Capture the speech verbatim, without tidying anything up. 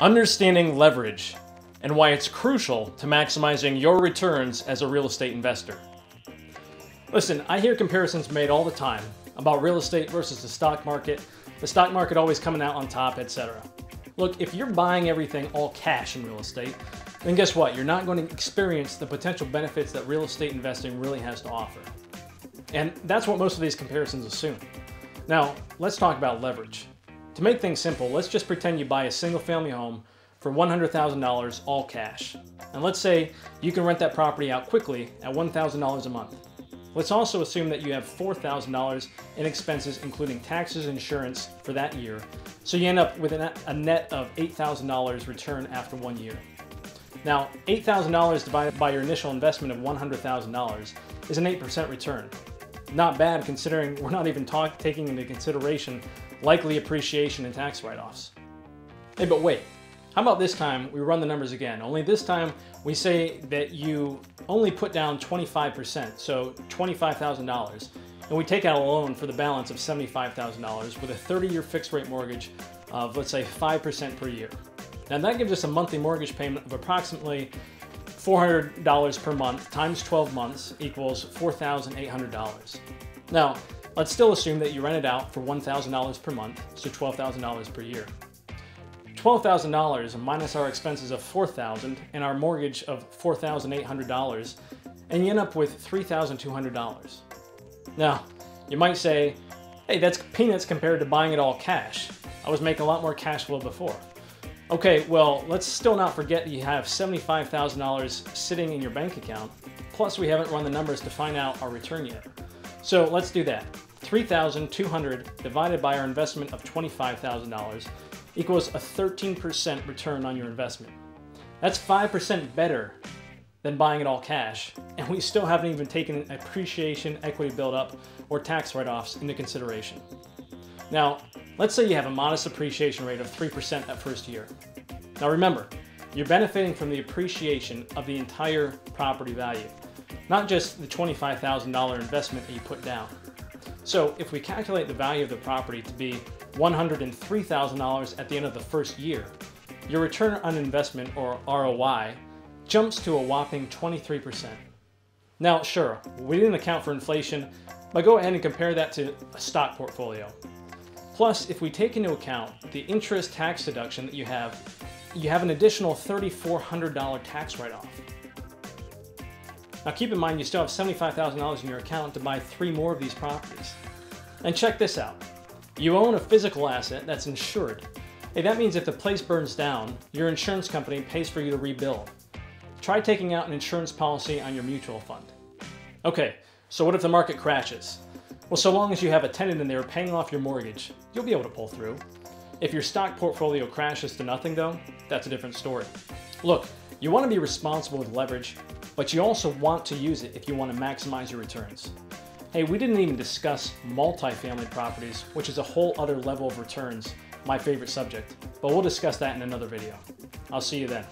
Understanding leverage and why it's crucial to maximizing your returns as a real estate investor. Listen, I hear comparisons made all the time about real estate versus the stock market, the stock market always coming out on top, et cetera. Look, if you're buying everything all cash in real estate, then guess what? You're not going to experience the potential benefits that real estate investing really has to offer. And that's what most of these comparisons assume. Now, let's talk about leverage. To make things simple, let's just pretend you buy a single family home for one hundred thousand dollars all cash. And let's say you can rent that property out quickly at one thousand dollars a month. Let's also assume that you have four thousand dollars in expenses, including taxes and insurance for that year. So you end up with a net of eight thousand dollars return after one year. Now, eight thousand dollars divided by your initial investment of one hundred thousand dollars is an eight percent return. Not bad considering we're not even talk, taking into consideration likely appreciation and tax write-offs. Hey, but wait, how about this time we run the numbers again? Only this time we say that you only put down twenty-five percent, so twenty-five thousand dollars, and we take out a loan for the balance of seventy-five thousand dollars with a thirty-year fixed rate mortgage of, let's say, five percent per year. Now that gives us a monthly mortgage payment of approximately four hundred dollars per month times twelve months equals four thousand eight hundred dollars. Now, let's still assume that you rent it out for one thousand dollars per month, so twelve thousand dollars per year. twelve thousand dollars minus our expenses of four thousand dollars and our mortgage of four thousand eight hundred dollars, and you end up with three thousand two hundred dollars. Now, you might say, hey, that's peanuts compared to buying it all cash. I was making a lot more cash flow before. Okay, well, let's still not forget you have seventy-five thousand dollars sitting in your bank account, plus we haven't run the numbers to find out our return yet. So let's do that. three thousand two hundred dollars divided by our investment of twenty-five thousand dollars equals a thirteen percent return on your investment. That's five percent better than buying it all cash, and we still haven't even taken appreciation, equity buildup, or tax write-offs into consideration. Now, let's say you have a modest appreciation rate of three percent that first year. Now remember, you're benefiting from the appreciation of the entire property value, not just the twenty-five thousand dollars investment that you put down. So if we calculate the value of the property to be one hundred three thousand dollars at the end of the first year, your return on investment, or R O I, jumps to a whopping twenty-three percent. Now sure, we didn't account for inflation, but go ahead and compare that to a stock portfolio. Plus, if we take into account the interest tax deduction that you have, you have an additional three thousand four hundred dollars tax write-off. Now keep in mind you still have seventy-five thousand dollars in your account to buy three more of these properties. And check this out. You own a physical asset that's insured. Hey, that means if the place burns down, your insurance company pays for you to rebuild. Try taking out an insurance policy on your mutual fund. Okay, so what if the market crashes? Well, so long as you have a tenant in there paying off your mortgage, you'll be able to pull through. If your stock portfolio crashes to nothing though, that's a different story. Look, you want to be responsible with leverage, but you also want to use it if you want to maximize your returns. Hey, we didn't even discuss multifamily properties, which is a whole other level of returns, my favorite subject, but we'll discuss that in another video. I'll see you then.